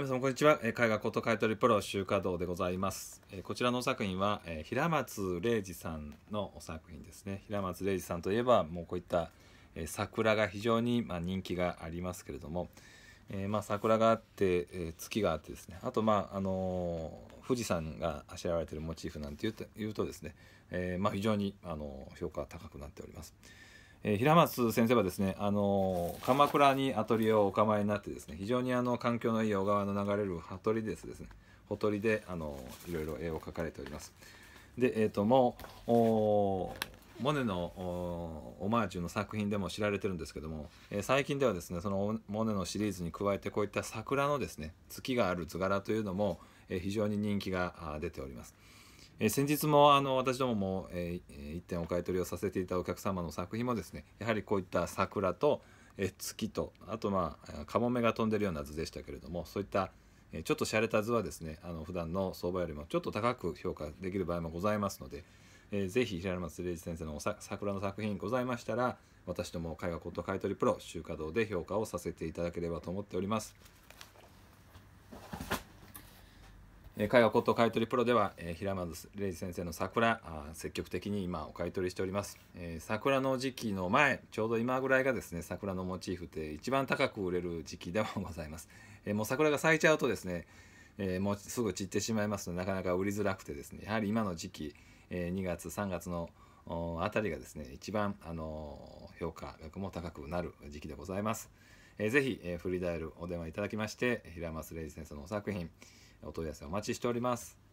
皆さんこんにちは。絵画こと買取プロ秋華堂でございます。こちらの作品は平松礼二さんの作品ですね。平松礼二さんといえばもうこういった桜が非常に人気がありますけれども、桜があって月があってですね、あと富士山があしらわれているモチーフなんていうとですね、非常に評価が高くなっております。平松先生はですね、鎌倉にアトリエをお構いになってですね、非常に環境のいい小川の流れるほとりですね、ほとりでいろいろ絵を描かれております。で、モネのオマージュの作品でも知られてるんですけども、最近ではですね、そのモネのシリーズに加えてこういった桜のですね、月がある図柄というのも非常に人気が出ております。先日も私どもも一点お買い取りをさせていたお客様の作品もですね、やはりこういった桜と月と、あとカモメが飛んでるような図でしたけれども、そういったちょっと洒落た図はですね、普段の相場よりもちょっと高く評価できる場合もございますので、ぜひ平松礼二先生の桜の作品ございましたら、私ども絵画こと買い取りプロ秋華堂で評価をさせていただければと思っております。絵画こと買取プロでは平松礼二先生の桜、積極的に今お買い取りしております。桜の時期の前、ちょうど今ぐらいがですね、桜のモチーフって一番高く売れる時期でもございます。もう桜が咲いちゃうとですね、もうすぐ散ってしまいますので、なかなか売りづらくてですね、やはり今の時期、2月3月のあたりがですね、一番評価額も高くなる時期でございます。ぜひフリーダイヤルお電話いただきまして、平松礼二先生のお作品お問い合わせお待ちしております。